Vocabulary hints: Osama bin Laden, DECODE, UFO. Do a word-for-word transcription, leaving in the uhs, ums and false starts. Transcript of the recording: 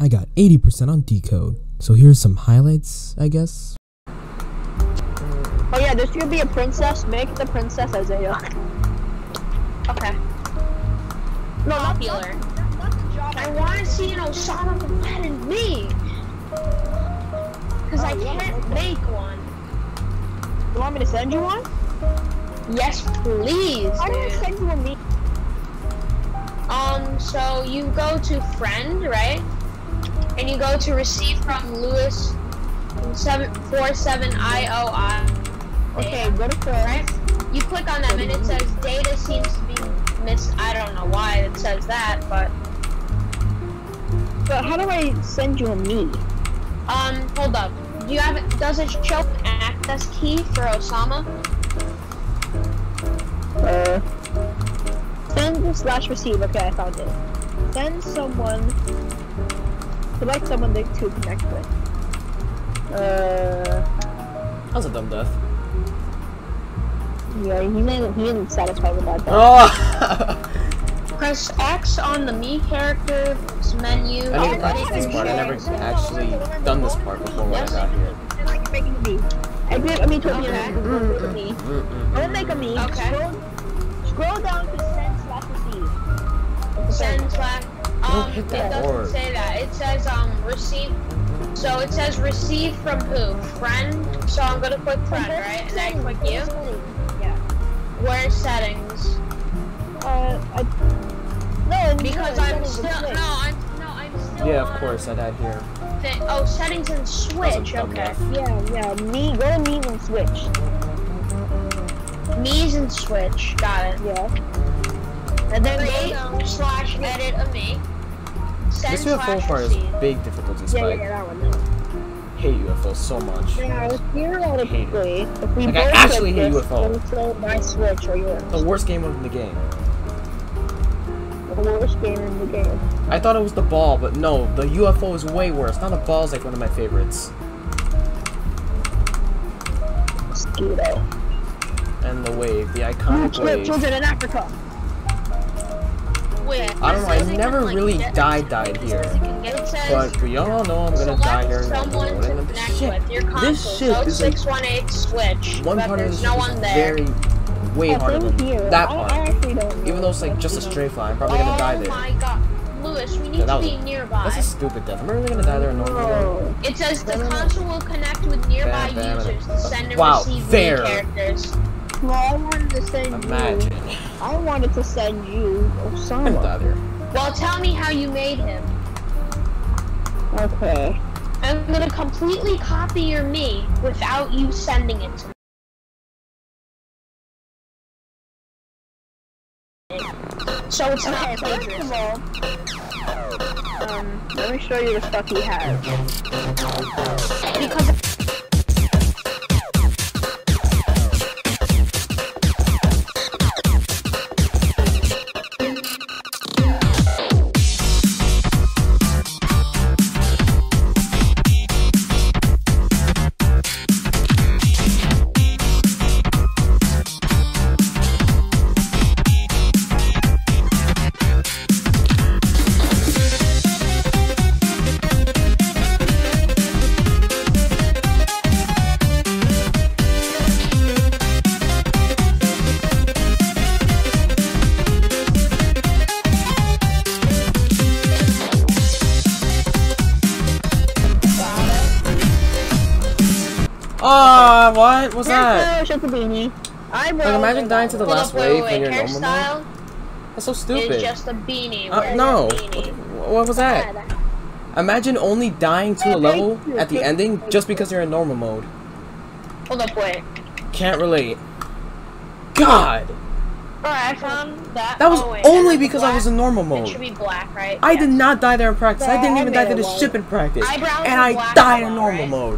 I got eighty percent on Decode. So here's some highlights, I guess. Oh yeah, there's gonna be a princess. Make the princess as a healer. Okay. No, not healer. Not the job. I want to see an Osama bin Laden me. Cause oh, I yeah, can't okay. make one. You want me to send you one? Yes, please. I'm gonna send you a meet. Um, so you go to friend, right? And you go to receive from Lewis seven four seven I O I. Okay, go to friend. Right? You click on them and it says data seems to be missed. I don't know why it says that, but. But how do I send you a meet? Um, hold up. Do you have? Does it show an access key for Osama? Uh, send slash receive. Okay, I found it. Send someone. Select someone to connect with. Uh, that was a dumb death. Yeah, he didn't. He didn't satisfy with that. Oh. Press X on the me character's menu. I didn't practice this part. I never actually done this part before when I got here. I like making a me. I did. I mean, told me I did a me. I'll make a me. Okay. Scroll down to send slash receive. Send slash. Um, it doesn't say that. It says um receive. So it says receive from who? Friend. So I'm gonna click friend, right? And I click you. Yeah. Where's settings? Uh, I... no. Because no, I'm still no. I'm no. I'm still. Yeah, of course. I'd add here. Thing. Oh, settings and switch. Okay. Yeah, yeah. Me. Go to me's and switch. Me's and switch. Got it. Yeah. And then make slash edit a me. This U F O part is big difficulty spike. Yeah, yeah, that one. I hate U F Os so much. Yeah, theoretically, if we like, I actually hate U F Os. My Switch or yours. The worst game of the game. The worst game in the game. I thought it was the ball, but no, the U F O is way worse. Now the ball is like one of my favorites. Mosquito. And the wave, the iconic mm, wave. Children in Africa. Wait, I don't know, I never can, really like, died died here, says, but we all know I'm gonna die here in the world, and this shit, this shit is like, switch, one part of this no is very, way oh, harder than you. That part, I, I even though it's like just a stray fly, I'm probably gonna oh die there. Oh my god, Lewis, we need yeah, to was, be nearby. That's a stupid death, I'm really gonna die there in no. It says the console will connect with nearby bam, bam, users to send and wow, receive there. Characters. Well, I wanted to send Imagine. you. I wanted to send you Osama. Well, tell me how you made him. Okay. I'm gonna completely copy your me without you sending it to me. So it's okay, not dangerous. Um, let me show you the stuff he has. Because. Oh, what was that? Shut the beanie. I like, imagine dying to the last wave when you're normal. That's so stupid. It's just a beanie. Uh, no. Beanie. What, what was that? Imagine only dying to a level at the ending just because you're in normal mode. Hold up, wait. Can't relate. God. Alright, I found that. That was oh, wait, only because black. I was in normal mode. It should be black, right? I yeah. did not die there in practice. Yeah, I didn't even I die to the ship in practice. Eyebrows and I died in normal right? mode.